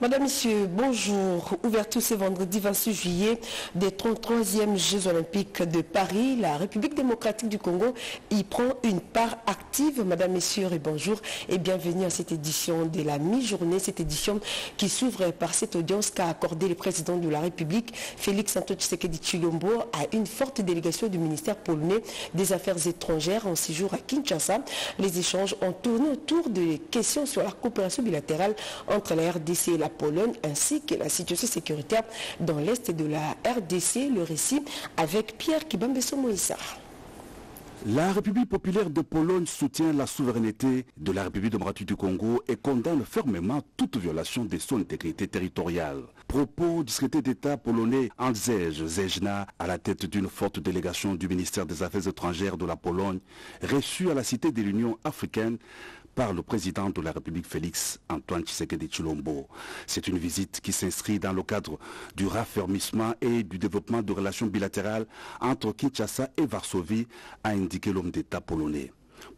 Madame, Monsieur, bonjour. Ouverture ce vendredi 26 juillet des 33e Jeux Olympiques de Paris. La République démocratique du Congo y prend une part active. Madame, Messieurs, et bonjour et bienvenue à cette édition de la mi-journée. Cette édition qui s'ouvre par cette audience qu'a accordée le président de la République, Félix Tshisekedi Tshilombo, à une forte délégation du ministère polonais des Affaires étrangères en séjour à Kinshasa. Les échanges ont tourné autour des questions sur la coopération bilatérale entre la RDC et la Pologne, ainsi que la situation sécuritaire dans l'est de la RDC. Le récit avec Pierre Kibambeso Moïssa. La République populaire de Pologne soutient la souveraineté de la République démocratique du Congo et condamne fermement toute violation de son intégrité territoriale. Propos du secrétaire d'État polonais Andrzej Zegna à la tête d'une forte délégation du ministère des Affaires étrangères de la Pologne, reçue à la Cité de l'Union africaine par le président de la République Félix Antoine Tshisekedi Tshilombo. C'est une visite qui s'inscrit dans le cadre du raffermissement et du développement de relations bilatérales entre Kinshasa et Varsovie, a indiqué l'homme d'État polonais.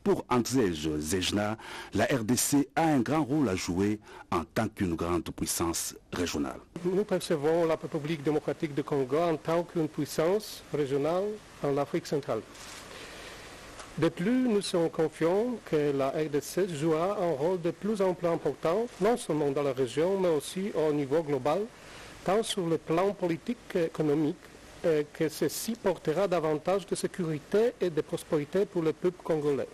Pour Andrzej Szejna, la RDC a un grand rôle à jouer en tant qu'une grande puissance régionale. Nous percevons la République démocratique du Congo en tant qu'une puissance régionale en l'Afrique centrale. De plus, nous sommes confiants que la RDC jouera un rôle de plus en plus important, non seulement dans la région, mais aussi au niveau global, tant sur le plan politique qu'économique, que ceci portera davantage de sécurité et de prospérité pour le peuple congolais.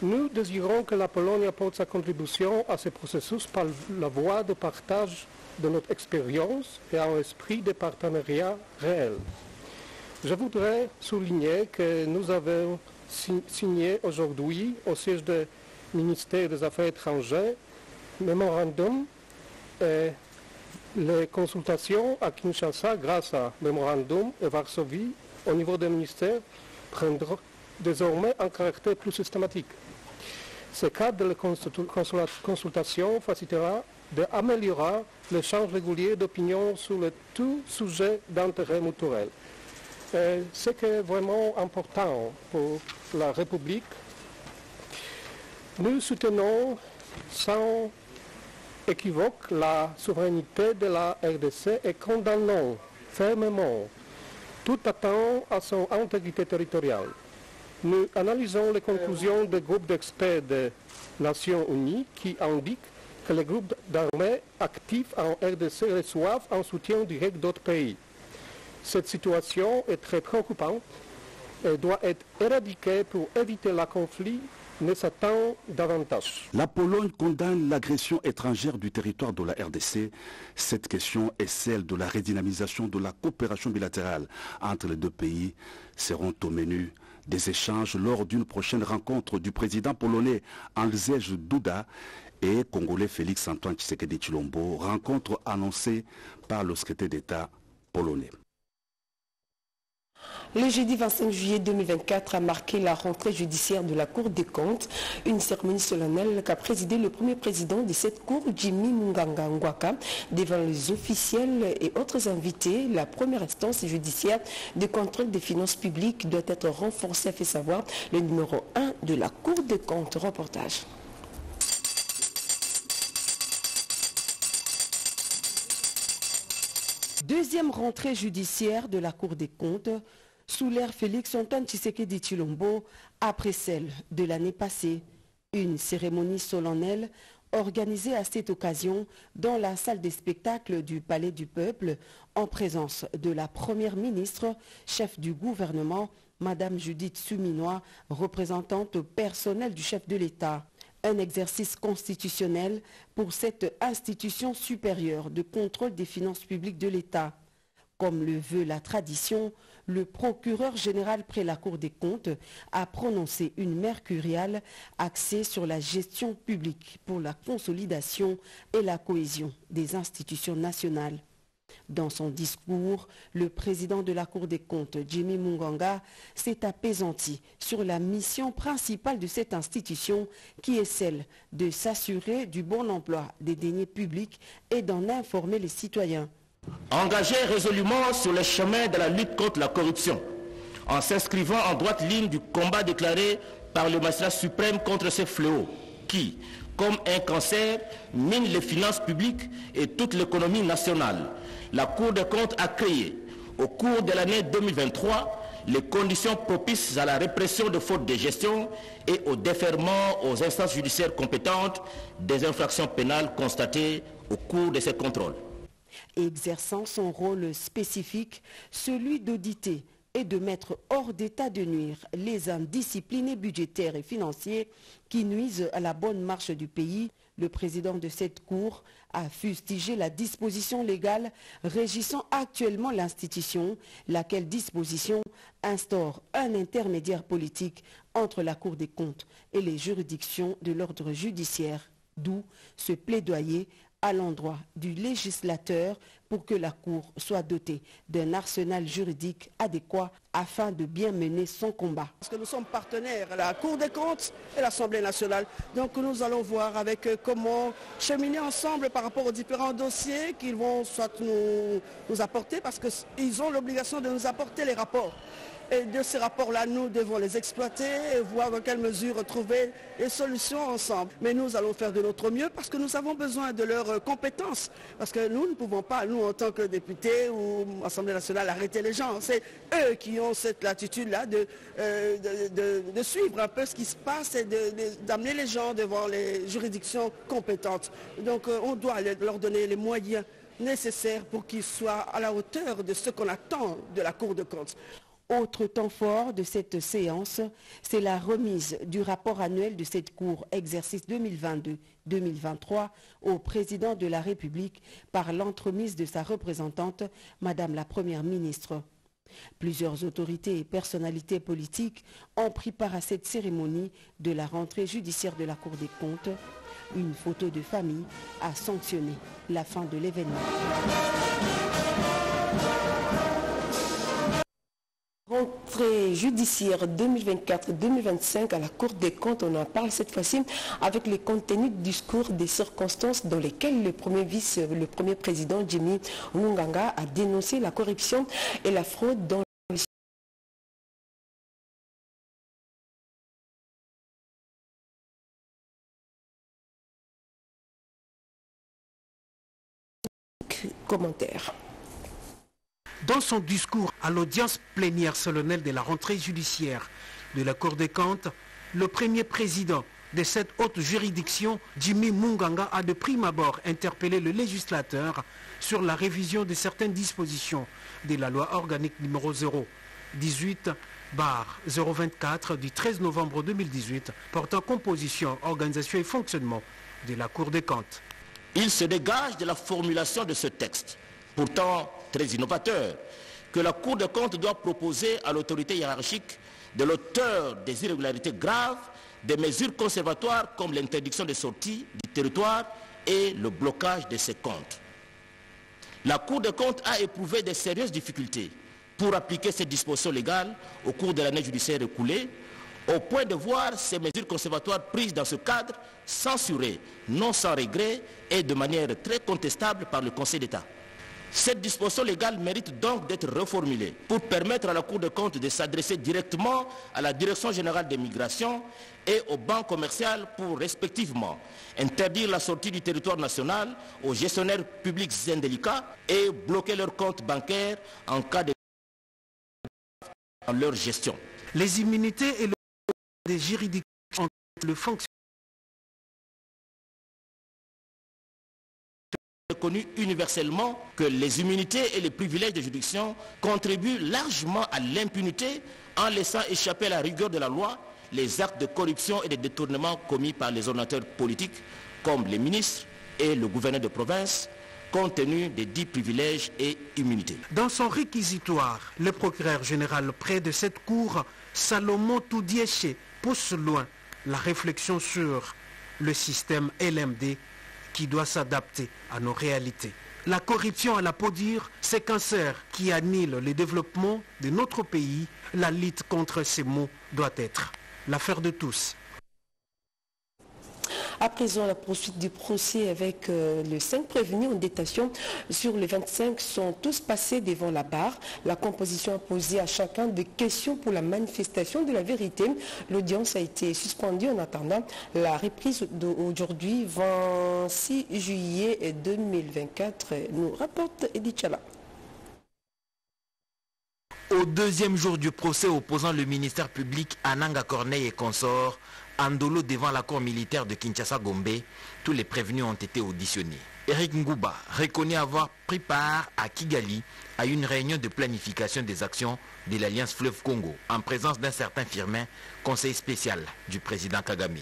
Nous désirons que la Pologne apporte sa contribution à ce processus par la voie de partage de notre expérience et un esprit de partenariat réel. Je voudrais souligner que nous avons signé aujourd'hui au siège du ministère des Affaires étrangères un mémorandum et les consultations à Kinshasa grâce à mémorandum et Varsovie au niveau des ministères prendront désormais un caractère plus systématique. Ce cadre de consultation facilitera d'améliorer l'échange régulier d'opinions sur tout sujet d'intérêt mutuel. Ce qui est vraiment important pour la République. Nous soutenons sans équivoque la souveraineté de la RDC et condamnons fermement tout atteinte à son intégrité territoriale. Nous analysons les conclusions des groupes d'experts des Nations Unies qui indiquent que les groupes d'armées actifs en RDC reçoivent un soutien direct d'autres pays. Cette situation est très préoccupante et doit être éradiquée pour éviter le conflit, mais s'attend davantage. La Pologne condamne l'agression étrangère du territoire de la RDC. Cette question et celle de la redynamisation de la coopération bilatérale entre les deux pays seront au menu des échanges lors d'une prochaine rencontre du président polonais Andrzej Duda et congolais Félix Antoine Tshisekedi Tshilombo, rencontre annoncée par le secrétaire d'État polonais. Le jeudi 25 juillet 2024 a marqué la rentrée judiciaire de la Cour des comptes, une cérémonie solennelle qu'a présidé le premier président de cette Cour, Jimmy Munganga Ngwaka, devant les officiels et autres invités. La première instance judiciaire de contrôle des finances publiques doit être renforcée, a fait savoir le numéro 1 de la Cour des comptes. Reportage. Deuxième rentrée judiciaire de la Cour des comptes sous l'ère Félix Antoine Tshisekedi Tshilombo après celle de l'année passée. Une cérémonie solennelle organisée à cette occasion dans la salle des spectacles du Palais du Peuple en présence de la Première ministre, chef du gouvernement, Madame Judith Souminois, représentante personnelle du chef de l'État. Un exercice constitutionnel pour cette institution supérieure de contrôle des finances publiques de l'État. Comme le veut la tradition, le procureur général près la Cour des comptes a prononcé une mercuriale axée sur la gestion publique pour la consolidation et la cohésion des institutions nationales. Dans son discours, le président de la Cour des comptes, Jimmy Munganga, s'est apaisanti sur la mission principale de cette institution qui est celle de s'assurer du bon emploi des deniers publics et d'en informer les citoyens. Engagé résolument sur le chemin de la lutte contre la corruption, en s'inscrivant en droite ligne du combat déclaré par le magistrat suprême contre ce fléau qui, comme un cancer, mine les finances publiques et toute l'économie nationale. La Cour des comptes a créé, au cours de l'année 2023, les conditions propices à la répression de fautes de gestion et au déferment aux instances judiciaires compétentes des infractions pénales constatées au cours de ces contrôles. Exerçant son rôle spécifique, celui d'auditer et de mettre hors d'état de nuire les indisciplinés budgétaires et financiers qui nuisent à la bonne marche du pays, le président de cette cour a fustigé la disposition légale régissant actuellement l'institution, laquelle disposition instaure un intermédiaire politique entre la Cour des comptes et les juridictions de l'ordre judiciaire, d'où ce plaidoyer à l'endroit du législateur pour que la Cour soit dotée d'un arsenal juridique adéquat afin de bien mener son combat. Parce que nous sommes partenaires, la Cour des comptes et l'Assemblée nationale. Donc nous allons voir avec comment cheminer ensemble par rapport aux différents dossiers qu'ils vont soit nous apporter, parce qu'ils ont l'obligation de nous apporter les rapports. Et de ces rapports-là, nous devons les exploiter et voir dans quelle mesure trouver des solutions ensemble. Mais nous allons faire de notre mieux parce que nous avons besoin de leurs compétences. Parce que nous ne pouvons pas, nous en tant que députés ou Assemblée nationale, arrêter les gens. C'est eux qui ont cette latitude-là de suivre un peu ce qui se passe et d'amener les gens devant les juridictions compétentes. Donc on doit leur donner les moyens nécessaires pour qu'ils soient à la hauteur de ce qu'on attend de la Cour des comptes. Autre temps fort de cette séance, c'est la remise du rapport annuel de cette Cour exercice 2022-2023 au président de la République par l'entremise de sa représentante, Madame la Première ministre. Plusieurs autorités et personnalités politiques ont pris part à cette cérémonie de la rentrée judiciaire de la Cour des comptes. Une photo de famille a sanctionné la fin de l'événement. Rentrée judiciaire 2024-2025 à la Cour des comptes, on en parle cette fois-ci avec les contenus du discours des circonstances dans lesquelles le premier président Jimmy Munganga a dénoncé la corruption et la fraude dans le commentaire. Dans son discours à l'audience plénière solennelle de la rentrée judiciaire de la Cour des comptes, le premier président de cette haute juridiction, Jimmy Munganga, a de prime abord interpellé le législateur sur la révision de certaines dispositions de la loi organique numéro 018/024 du 13 novembre 2018 portant composition, organisation et fonctionnement de la Cour des comptes. Il se dégage de la formulation de ce texte, pourtant très innovateur, que la Cour des comptes doit proposer à l'autorité hiérarchique de l'auteur des irrégularités graves des mesures conservatoires comme l'interdiction des sorties du territoire et le blocage de ses comptes. La Cour des comptes a éprouvé de sérieuses difficultés pour appliquer ces dispositions légales au cours de l'année judiciaire écoulée, au point de voir ces mesures conservatoires prises dans ce cadre censurées, non sans regret et de manière très contestable par le Conseil d'État. Cette disposition légale mérite donc d'être reformulée pour permettre à la Cour des comptes de s'adresser directement à la Direction générale des migrations et aux banques commerciales pour respectivement interdire la sortie du territoire national aux gestionnaires publics indélicats et bloquer leurs comptes bancaires en cas de dans leur gestion. Les immunités et le des juridictions ont le fonctionnement reconnu universellement que les immunités et les privilèges de juridiction contribuent largement à l'impunité en laissant échapper à la rigueur de la loi les actes de corruption et de détournement commis par les ordonnateurs politiques comme les ministres et le gouverneur de province compte tenu des dits privilèges et immunités. Dans son réquisitoire, le procureur général près de cette cour, Salomon Toudieché, pousse loin la réflexion sur le système LMD qui doit s'adapter à nos réalités. La corruption à la peau dure, ces cancers qui annihilent le développement de notre pays, la lutte contre ces maux doit être l'affaire de tous. À présent, la poursuite du procès avec les 5 prévenus en détention sur les 25 sont tous passés devant la barre. La composition a posé à chacun des questions pour la manifestation de la vérité. L'audience a été suspendue en attendant la reprise d'aujourd'hui, 26 juillet 2024, nous rapporte Eugénie Tshela. Au deuxième jour du procès opposant le ministère public à Nangaa, Corneille et consorts, Andolo devant la cour militaire de Kinshasa-Gombe, tous les prévenus ont été auditionnés. Eric Nguba reconnaît avoir pris part à Kigali à une réunion de planification des actions de l'Alliance Fleuve Congo en présence d'un certain Firmin, conseiller spécial du président Kagame.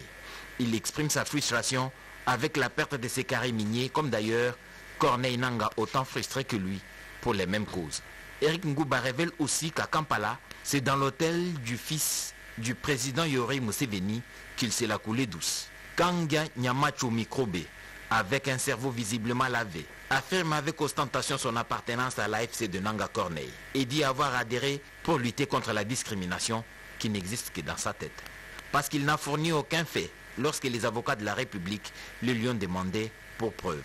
Il exprime sa frustration avec la perte de ses carrés miniers, comme d'ailleurs Corneille Nangaa, autant frustré que lui pour les mêmes causes. Eric Nguba révèle aussi qu'à Kampala, c'est dans l'hôtel du fils du président Yoweri Museveni qu'il s'est la coulée douce. Kangia Niamacho Microbe, avec un cerveau visiblement lavé, affirme avec ostentation son appartenance à l'AFC de Nangaa Corneille et dit avoir adhéré pour lutter contre la discrimination qui n'existe que dans sa tête. Parce qu'il n'a fourni aucun fait lorsque les avocats de la République le lui ont demandé pour preuve.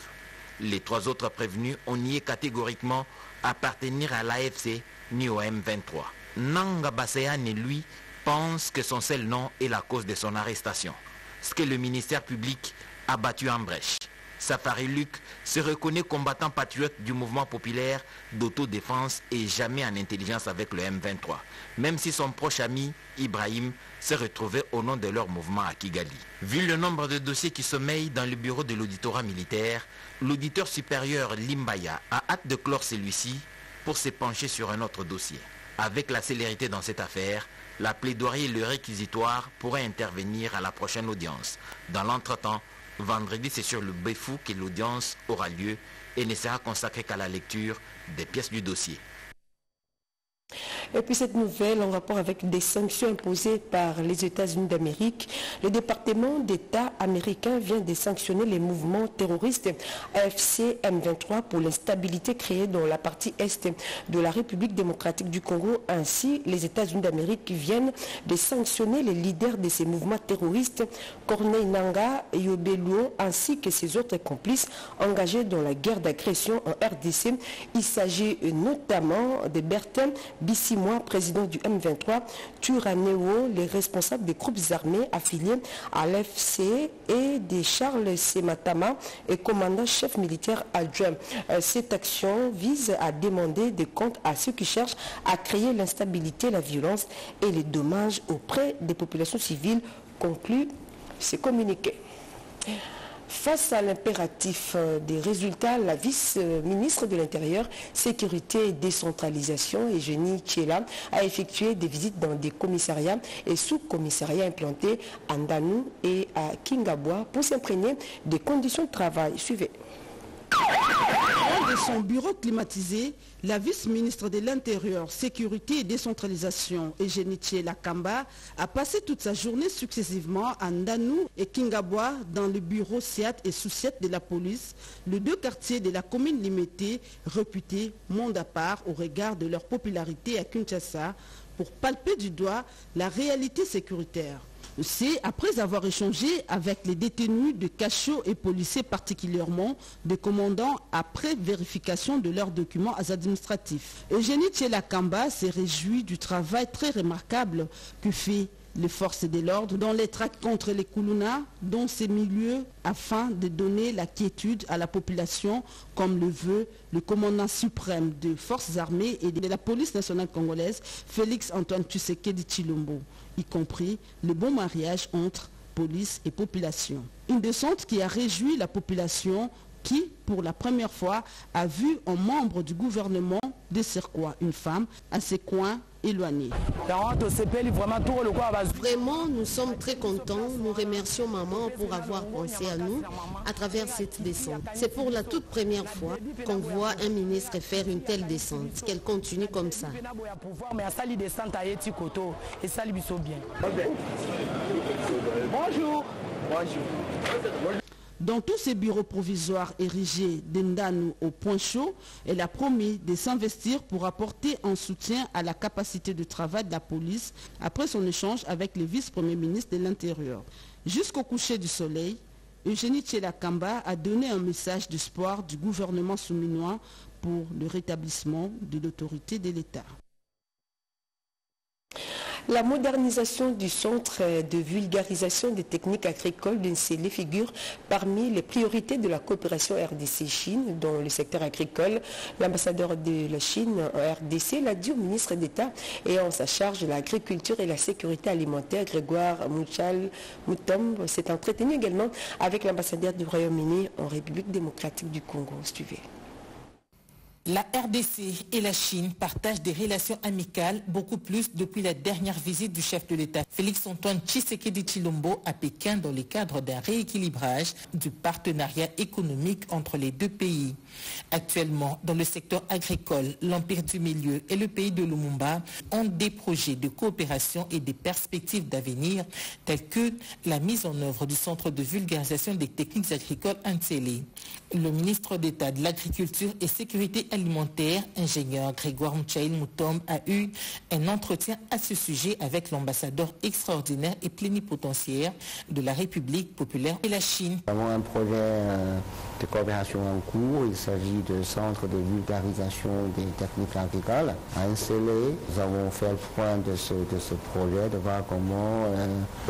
Les 3 autres prévenus ont nié catégoriquement appartenir à l'AFC ni au M23. Nangaa basséan et lui pense que son seul nom est la cause de son arrestation, ce que le ministère public a battu en brèche. Safari Luc se reconnaît combattant patriote du mouvement populaire d'autodéfense et jamais en intelligence avec le M23, même si son proche ami Ibrahim s'est retrouvé au nom de leur mouvement à Kigali. Vu le nombre de dossiers qui sommeillent dans le bureau de l'auditorat militaire, l'auditeur supérieur Limbaya a hâte de clore celui-ci pour se pencher sur un autre dossier. Avec la célérité dans cette affaire, la plaidoirie et le réquisitoire pourraient intervenir à la prochaine audience. Dans l'entretemps, vendredi, c'est sur le Befou que l'audience aura lieu et ne sera consacrée qu'à la lecture des pièces du dossier. Et puis cette nouvelle en rapport avec des sanctions imposées par les États-Unis d'Amérique. Le département d'État américain vient de sanctionner les mouvements terroristes AFC M23 pour l'instabilité créée dans la partie Est de la République démocratique du Congo. Ainsi, les États-Unis d'Amérique viennent de sanctionner les leaders de ces mouvements terroristes, Corneille Nangaa et Yobelou, ainsi que ses autres complices engagés dans la guerre d'agression en RDC. Il s'agit notamment de Bertin Bissim, président du M23, Turaneo, les responsables des groupes armés affiliés à l'AFC et des Charles Sematama et commandant-chef militaire adjoint. Cette action vise à demander des comptes à ceux qui cherchent à créer l'instabilité, la violence et les dommages auprès des populations civiles, conclut ce communiqué. Face à l'impératif des résultats, la vice-ministre de l'Intérieur, Sécurité et Décentralisation, Eugénie Tshela, a effectué des visites dans des commissariats et sous-commissariats implantés à Ndanou et à Kingaboua pour s'imprégner des conditions de travail. Suivez. De son bureau climatisé, la vice-ministre de l'Intérieur, Sécurité et Décentralisation, Eugénie Lakamba, a passé toute sa journée successivement à Ndanou et Kingaboua dans le bureau SIAT et sous-SIAT de la police, les 2 quartiers de la commune limitée, réputés monde à part au regard de leur popularité à Kinshasa, pour palper du doigt la réalité sécuritaire. C'est après avoir échangé avec les détenus de cachot et policiers particulièrement, des commandants après vérification de leurs documents administratifs. Eugénie Tshela-Kamba s'est réjouie du travail très remarquable que fait les forces de l'ordre dans les traques contre les Kuluna, dans ces milieux, afin de donner la quiétude à la population, comme le veut le commandant suprême des forces armées et de la police nationale congolaise, Félix Tshisekedi Tshilombo, y compris le bon mariage entre police et population. Une descente qui a réjoui la population qui, pour la première fois, a vu un membre du gouvernement de Circois, une femme, à ses coins éloignés. Vraiment, nous sommes très contents. Nous remercions maman pour avoir pensé à nous à travers cette descente. C'est pour la toute première fois qu'on voit un ministre faire une telle descente, qu'elle continue comme ça. Bonjour. Bonjour. Dans tous ces bureaux provisoires érigés d'Endanou au point chaud, elle a promis de s'investir pour apporter un soutien à la capacité de travail de la police après son échange avec le vice-premier ministre de l'Intérieur. Jusqu'au coucher du soleil, Eugénie Lakamba a donné un message d'espoir du gouvernement souminois pour le rétablissement de l'autorité de l'État. La modernisation du centre de vulgarisation des techniques agricoles d'INSELE figure parmi les priorités de la coopération RDC-Chine dans le secteur agricole. L'ambassadeur de la Chine en RDC l'a dit au ministre d'État et en sa charge de l'agriculture et la sécurité alimentaire, Grégoire Mchaïl-Moutombe, s'est entretenu également avec l'ambassadeur du Royaume-Uni en République démocratique du Congo. Suivez. La RDC et la Chine partagent des relations amicales, beaucoup plus depuis la dernière visite du chef de l'État Félix Tshisekedi Tshilombo à Pékin dans le cadre d'un rééquilibrage du partenariat économique entre les deux pays. Actuellement, dans le secteur agricole, l'Empire du Milieu et le pays de Lumumba ont des projets de coopération et des perspectives d'avenir telles que la mise en œuvre du Centre de vulgarisation des techniques agricoles INSELE. Le ministre d'État de l'Agriculture et Sécurité alimentaire, ingénieur Grégoire Mchaïl-Moutombe, a eu un entretien à ce sujet avec l'ambassadeur extraordinaire et plénipotentiaire de la République populaire de la Chine. Nous avons un projet de coopération en cours. Il s'agit de centre de vulgarisation des techniques agricoles à INSELE. Nous avons fait le point de ce projet, de voir comment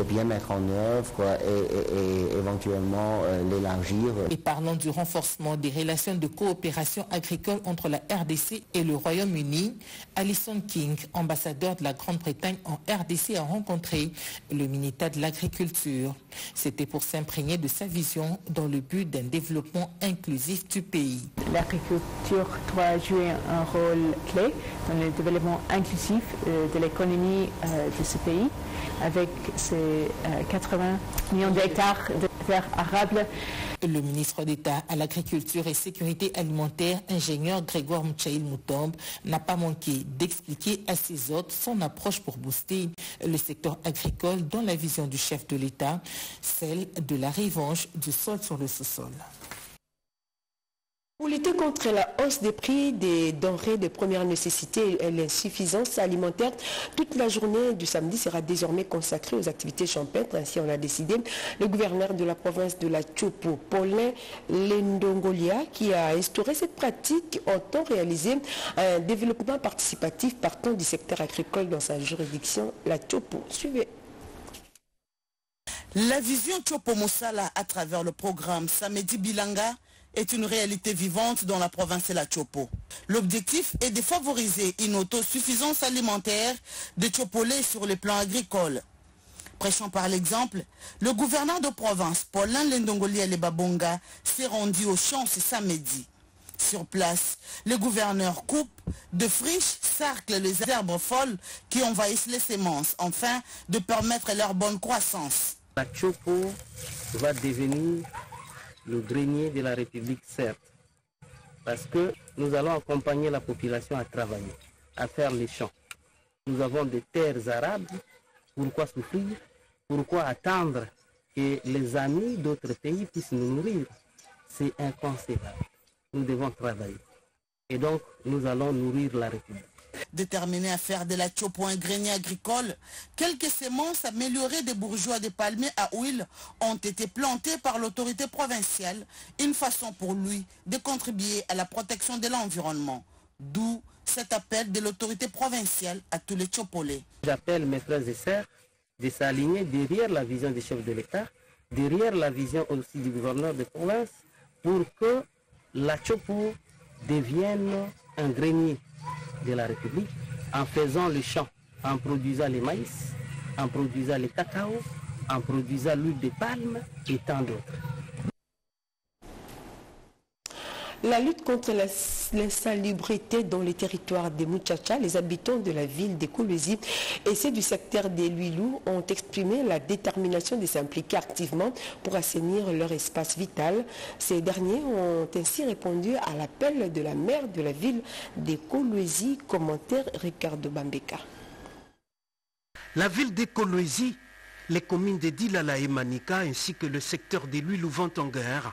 bien mettre en œuvre et éventuellement l'élargir. Et parlant du renforcement des relations de coopération agricole entre la RDC et le Royaume-Uni, Alison King, ambassadeur de la Grande-Bretagne en RDC, a rencontré le ministère de l'Agriculture. C'était pour s'imprégner de sa vision dans le but d'un développement inclusif du pays. L'agriculture doit jouer un rôle clé dans le développement inclusif de l'économie de ce pays, avec ses 80 millions d'hectares de terres arables. Le ministre d'État à l'Agriculture et Sécurité alimentaire, ingénieur Grégoire Mchaïl-Moutombe, n'a pas manqué d'expliquer à ses hôtes son approche pour booster le secteur agricole dans la vision du chef de l'État, celle de la revanche du sol sur le sous-sol. Pour lutter contre la hausse des prix des denrées de première nécessité et l'insuffisance alimentaire, toute la journée du samedi sera désormais consacrée aux activités champêtres. Ainsi on l'a décidé le gouverneur de la province de la Tchopo, Paulin Lendongolia, qui a instauré cette pratique en temps réalisé un développement participatif partant du secteur agricole dans sa juridiction, la Tchopo. Suivez. La vision Tchopo Mosala à travers le programme Samedi Bilanga est une réalité vivante dans la province de la Tchopo. L'objectif est de favoriser une autosuffisance alimentaire des Tchopolais sur le plan agricole. Prêchant par l'exemple, le gouverneur de province, Paulin Lendongolia Lebabonga, s'est rendu aux champs ce samedi. Sur place, le gouverneur coupe, défriche, sarcle les herbes folles qui envahissent les semences, afin de permettre leur bonne croissance. La Tchopo va devenir le grenier de la République, certes, parce que nous allons accompagner la population à travailler, à faire les champs. Nous avons des terres arables, pourquoi souffrir, pourquoi attendre que les amis d'autres pays puissent nous nourrir? C'est inconcevable. Nous devons travailler. Et donc, nous allons nourrir la République. Déterminé à faire de la Tchopo un grenier agricole, quelques semences améliorées des bourgeois des palmiers à huile ont été plantées par l'autorité provinciale, une façon pour lui de contribuer à la protection de l'environnement. D'où cet appel de l'autorité provinciale à tous les Tchopolais. J'appelle mes frères et sœurs de s'aligner derrière la vision du chef de l'État, derrière la vision aussi du gouverneur de province, pour que la Tchopo devienne un grenier de la République, en faisant le champ, en produisant le maïs, en produisant le cacao, en produisant l'huile de palme et tant d'autres. La lutte contre l'insalubrité dans les territoires des Muchacha, les habitants de la ville des Kolwezi et ceux du secteur des Luilu ont exprimé la détermination de s'impliquer activement pour assainir leur espace vital. Ces derniers ont ainsi répondu à l'appel de la maire de la ville des Kolwezi. Commentaire Ricardo Bambeka. La ville des Kolwezi, les communes de Dilala et Manika ainsi que le secteur des Luilu vont en guerre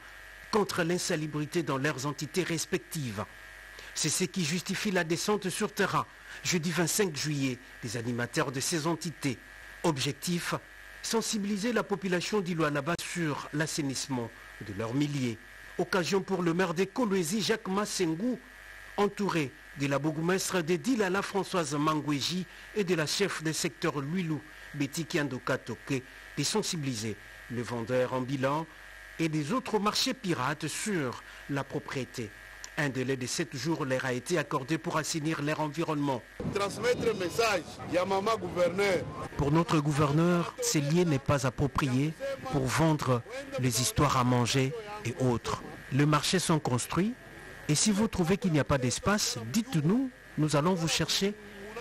contre l'insalubrité dans leurs entités respectives. C'est ce qui justifie la descente sur terrain, jeudi 25 juillet, des animateurs de ces entités. Objectif, sensibiliser la population d'Iloanaba sur l'assainissement de leurs milliers. Occasion pour le maire de Kolwezi, Jacques Massengou, entouré de la bourgmestre de Dilala, Françoise Mangouéji, et de la chef des secteurs Luilou, Betty Kiandoka Toke, de sensibiliser les vendeurs ambulants et des autres marchés pirates sur la propriété. Un délai de 7 jours leur a été accordé pour assainir leur environnement. Transmettre le message, Yamama gouverneur. Pour notre gouverneur, ces lieux n'est pas approprié pour vendre les histoires à manger et autres. Les marchés sont construits et si vous trouvez qu'il n'y a pas d'espace, dites-nous, nous allons vous chercher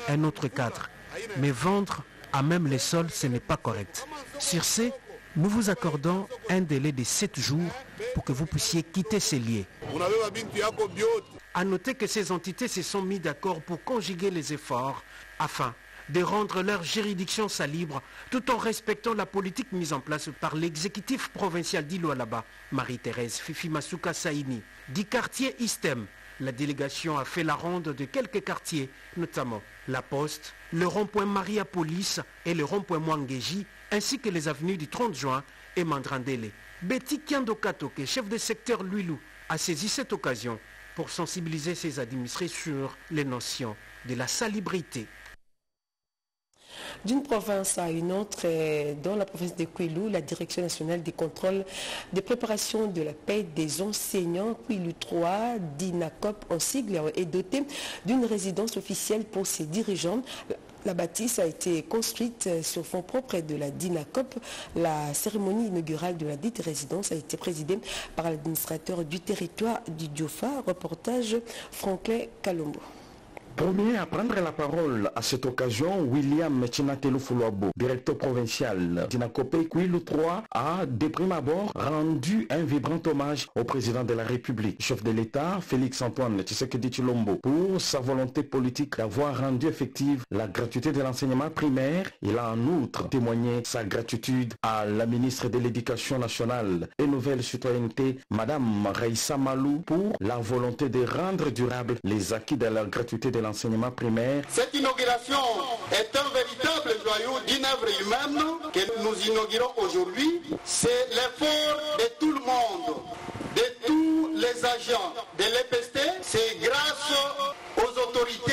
un autre cadre. Mais vendre à même les sols, ce n'est pas correct. Sur ce, nous vous accordons un délai de 7 jours pour que vous puissiez quitter ces lieux. A noter que ces entités se sont mis d'accord pour conjuguer les efforts afin de rendre leur juridiction salubre tout en respectant la politique mise en place par l'exécutif provincial d'Iloalaba, Marie-Thérèse Fifi Masuka Saini. Du quartier Istem, la délégation a fait la ronde de quelques quartiers, notamment la Poste, le rond-point Maria Police et le rond-point Mwangeji, ainsi que les avenues du 30 juin et Mandrandélé. Betty Kiandoka Toke, chef de secteur Luilou, a saisi cette occasion pour sensibiliser ses administrés sur les notions de la salubrité. D'une province à une autre, dans la province de Kwilu, la Direction nationale des contrôles des préparations de la paix des enseignants Kwilu 3, DINACOPE en sigle, est dotée d'une résidence officielle pour ses dirigeants. La bâtisse a été construite sur fonds propres de la DINACOPE. La cérémonie inaugurale de la dite résidence a été présidée par l'administrateur du territoire du Diofa. Reportage Franklin Kalombo. Premier à prendre la parole à cette occasion, William Metinate, directeur provincial DINACOPE Kwilu 3, a, de prime abord, rendu un vibrant hommage au président de la République, chef de l'État, Félix-Antoine Tshisekedi Tshilombo, pour sa volonté politique d'avoir rendu effective la gratuité de l'enseignement primaire. Il a en outre témoigné sa gratitude à la ministre de l'Éducation nationale et Nouvelle Citoyenneté, Madame Raissa Malou, pour la volonté de rendre durable les acquis de la gratuité de l'enseignement primaire. Cette inauguration est un véritable joyau d'une œuvre humaine que nous inaugurons aujourd'hui. C'est l'effort de tout le monde, de tous les agents de l'EPST. C'est grâce aux autorités,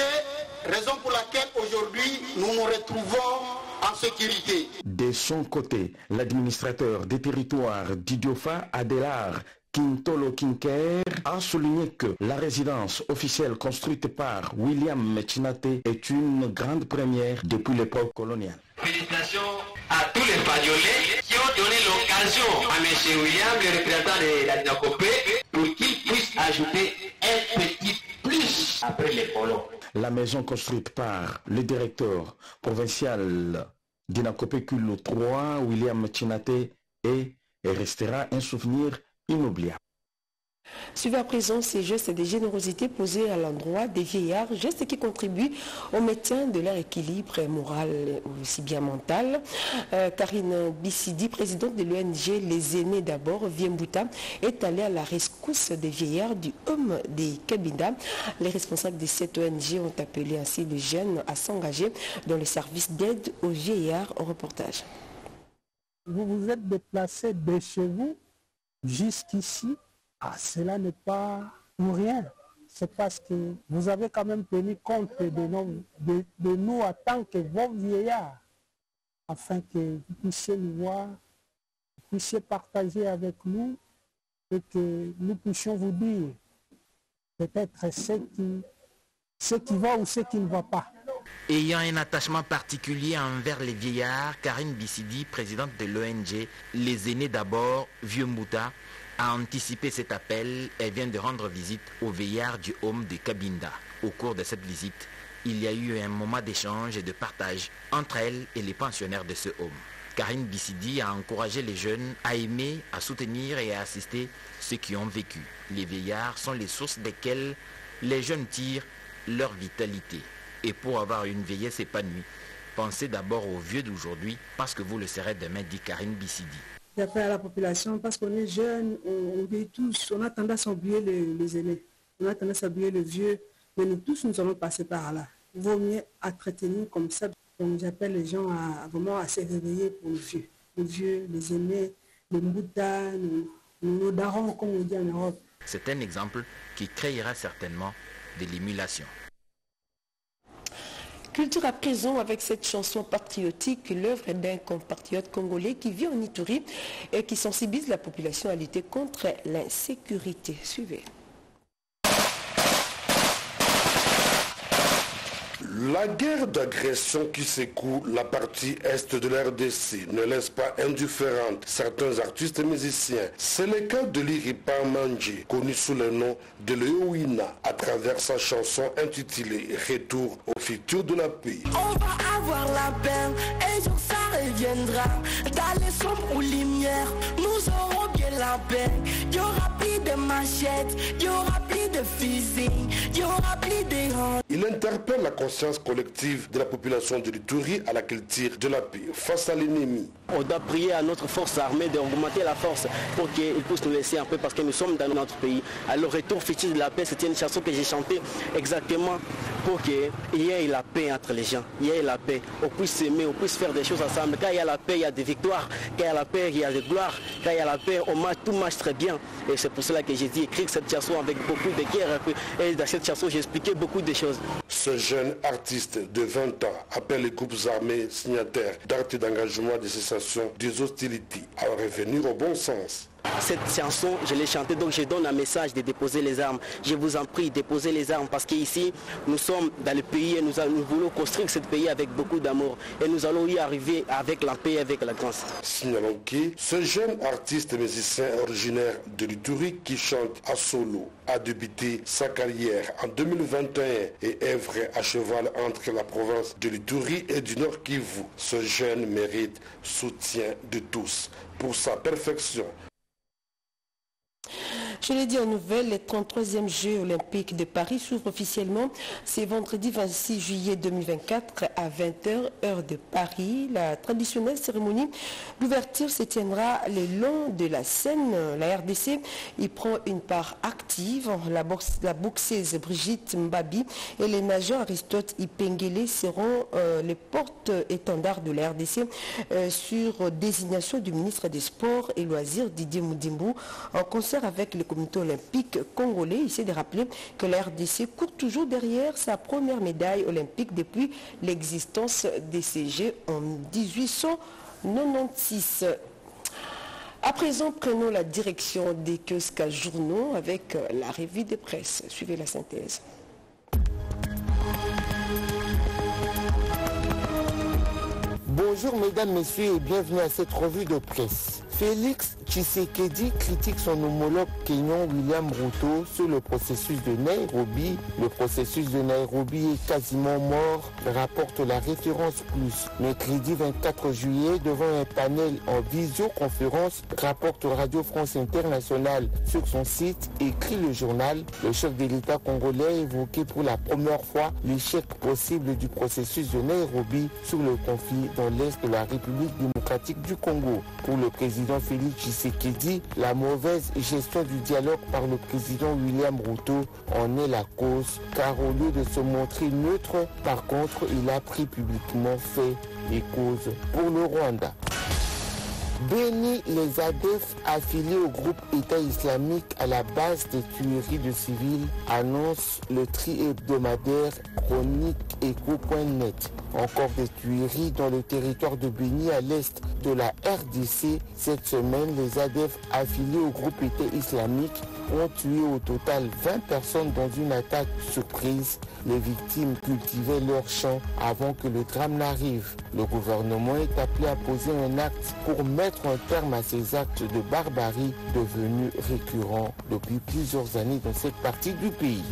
raison pour laquelle aujourd'hui nous nous retrouvons en sécurité. De son côté, l'administrateur des territoires d'Idiofa Adélar, Kintolo Kinker, a souligné que la résidence officielle construite par William Metinate est une grande première depuis l'époque coloniale. Félicitations à tous les Fadiolais qui ont donné l'occasion à M. William, le représentant de la DINACOPE, pour qu'il puisse ajouter un petit plus après les colons. La maison construite par le directeur provincial DINACOPE Kwilu 3, William Metinate, est et restera un souvenir inoubliable. Suivez à présent ces gestes de générosité posés à l'endroit des vieillards, gestes qui contribuent au maintien de leur équilibre moral aussi bien mental. Karine Bissidi, présidente de l'ONG Les Aînés d'abord, Viembuta, est allée à la rescousse des vieillards du Homme des Kabinda. Les responsables de cette ONG ont appelé ainsi les jeunes à s'engager dans les services d'aide aux vieillards. En reportage. Vous vous êtes déplacé de chez vous jusqu'ici, cela n'est pas pour rien. C'est parce que vous avez quand même tenu compte de nous en tant que vos vieillards, afin que vous puissiez nous voir, vous puissiez partager avec nous et que nous puissions vous dire peut-être ce qui va ou ce qui ne va pas. Ayant un attachement particulier envers les vieillards, Karine Bissidi, présidente de l'ONG Les Aînés d'abord, Vieux-Mouta, a anticipé cet appel et vient de rendre visite aux vieillards du Homme de Kabinda. Au cours de cette visite, il y a eu un moment d'échange et de partage entre elle et les pensionnaires de ce Homme. Karine Bissidi a encouragé les jeunes à aimer, à soutenir et à assister ceux qui ont vécu. Les vieillards sont les sources desquelles les jeunes tirent leur vitalité. Et pour avoir une vieillesse épanouie, pensez d'abord aux vieux d'aujourd'hui parce que vous le serez demain, dit Karine Bissidi. D'après à la population, parce qu'on est jeune, on vieillit tous, on a tendance à oublier les aînés, on a tendance à oublier le vieux, mais nous tous, nous allons passer par là. Il vaut mieux entretenir comme ça. Donc j'appelle les gens à vraiment se réveiller pour le vieux, les aînés, de Mbuta, nos darons, comme on dit en Europe. C'est un exemple qui créera certainement de l'émulation. Culture à présent avec cette chanson patriotique, l'œuvre d'un compatriote congolais qui vit en Ituri et qui sensibilise la population à lutter contre l'insécurité. Suivez. La guerre d'agression qui secoue la partie est de la RDC ne laisse pas indifférente certains artistes et musiciens. C'est le cas de l'Iripa Mandji, connu sous le nom de Leouina, à travers sa chanson intitulée « Retour au futur de la paix ». On va avoir la peine, et donc ça reviendra. Dans les sombres ou lumières, nous aurons bien la paix. Il y aura plus de machettes, il y aura plus de fusils, il y aura plus de rangs. Il interpelle la conscience collective de la population de l'Ituri à la culture de la paix face à l'ennemi. On doit prier à notre force armée d'augmenter la force pour qu'ils puissent nous laisser un peu parce que nous sommes dans notre pays. Alors, retour futur de la paix, c'était une chanson que j'ai chantée exactement pour qu'il y ait la paix entre les gens, il y ait la paix. On puisse s'aimer, on puisse faire des choses ensemble. Quand il y a la paix, il y a des victoires. Quand il y a la paix, il y a des gloires. Quand il y a la paix, on marche, tout marche très bien. Et c'est pour cela que j'ai dit écrire cette chanson avec beaucoup de guerre. Et dans cette chanson, j'ai expliqué beaucoup de choses. Ce jeune artiste de 20 ans appelle les groupes armés signataires d'actes d'engagement de cessation des hostilités à revenir au bon sens. Cette chanson, je l'ai chantée, donc je donne un message de déposer les armes. Je vous en prie, déposez les armes, parce qu'ici, nous sommes dans le pays et nous voulons construire ce pays avec beaucoup d'amour. Et nous allons y arriver avec la paix, avec la grâce. Signalons que ce jeune artiste musicien originaire de l'Ituri qui chante à solo a débuté sa carrière en 2021 et œuvre à cheval entre la province de l'Ituri et du Nord Kivu. Ce jeune mérite soutien de tous pour sa perfection. Je l'ai dit en nouvelle, les 33e Jeux olympiques de Paris s'ouvrent officiellement. C'est vendredi 26 juillet 2024 à 20h, heure de Paris. La traditionnelle cérémonie d'ouverture se tiendra le long de la Seine. La RDC y prend une part active. La boxeuse Brigitte Mbabi et les nageurs Aristote Ipengele seront les porte-étendards de la RDC sur désignation du ministre des Sports et Loisirs Didier Mudimbu en concert avec le comité olympique congolais. Il s'est de rappeler que la RDC court toujours derrière sa première médaille olympique depuis l'existence des CG en 1896. À présent, prenons la direction des kiosques à journaux avec la revue de presse. Suivez la synthèse. Bonjour mesdames, messieurs et bienvenue à cette revue de presse. Félix Tshisekedi critique son homologue kenyan William Ruto sur le processus de Nairobi. Le processus de Nairobi est quasiment mort, rapporte la référence plus. Mercredi 24 juillet, devant un panel en visioconférence, rapporte Radio France Internationale sur son site, écrit le journal. Le chef de l'État congolais évoquait pour la première fois l'échec possible du processus de Nairobi sur le conflit dans l'est de la République démocratique du Congo. Pour le président Félix Tshisekedi, la mauvaise gestion du dialogue par le président William Ruto en est la cause, car au lieu de se montrer neutre, par contre, il a pris publiquement fait et cause pour le Rwanda. Béni, les ADF affiliés au groupe État islamique à la base des tueries de civils annonce le tri hebdomadaire chronique eco.net. Encore des tueries dans le territoire de Béni à l'est de la RDC. Cette semaine, les ADF affiliés au groupe État islamique ont tué au total 20 personnes dans une attaque surprise. Les victimes cultivaient leurs champs avant que le drame n'arrive. Le gouvernement est appelé à poser un acte pour mettre un terme à ces actes de barbarie devenus récurrents depuis plusieurs années dans cette partie du pays.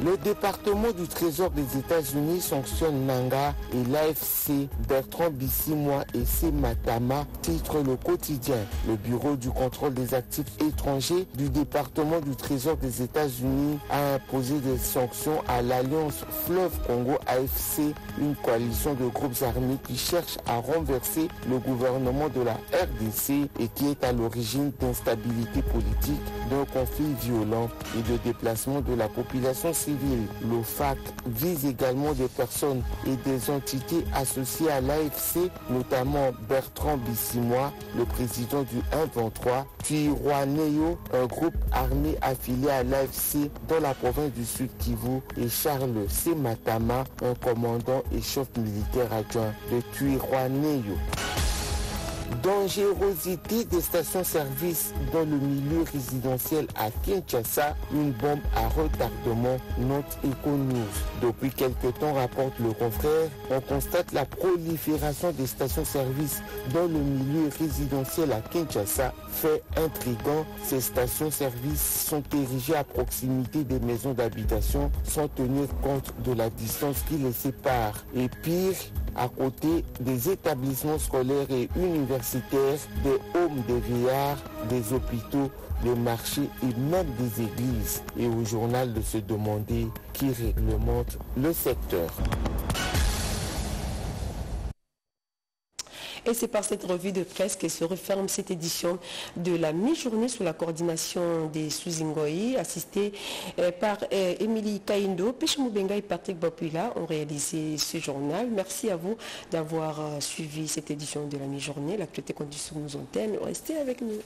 Le département du Trésor des États-Unis sanctionne Nangaa et l'AFC, Bertrand Bisimwa et Sematama, titre le quotidien. Le bureau du contrôle des actifs étrangers du département du Trésor des États-Unis a imposé des sanctions à l'Alliance Fleuve Congo-AFC, une coalition de groupes armés qui cherche à renverser le gouvernement de la RDC et qui est à l'origine d'instabilité politique, d'un conflit violent et de déplacement de la population civile. civile. L'OFAC vise également des personnes et des entités associées à l'AFC, notamment Bertrand Bisimwa, le président du M23, puis Turaneo, un groupe armé affilié à l'AFC dans la province du Sud Kivu, et Charles Sematama, un commandant et chef militaire adjoint de Turaneo. Dangerosité des stations-service dans le milieu résidentiel à Kinshasa, une bombe à retardement, note Econews. Depuis quelque temps, rapporte le confrère, on constate la prolifération des stations-service dans le milieu résidentiel à Kinshasa. Fait intrigant, ces stations-service sont érigées à proximité des maisons d'habitation sans tenir compte de la distance qui les sépare. Et pire, à côté des établissements scolaires et universitaires, des homes de vieillards, des hôpitaux, des marchés et même des églises. Et au journal de se demander qui réglemente le secteur. Et c'est par cette revue de presse que se referme cette édition de la mi-journée sous la coordination des Suzingoi, assistée par Émilie Kaindo, Pechemoubenga et Patrick Bapula ont réalisé ce journal. Merci à vous d'avoir suivi cette édition de la mi-journée. L'actualité continue sous nos antennes. Restez avec nous.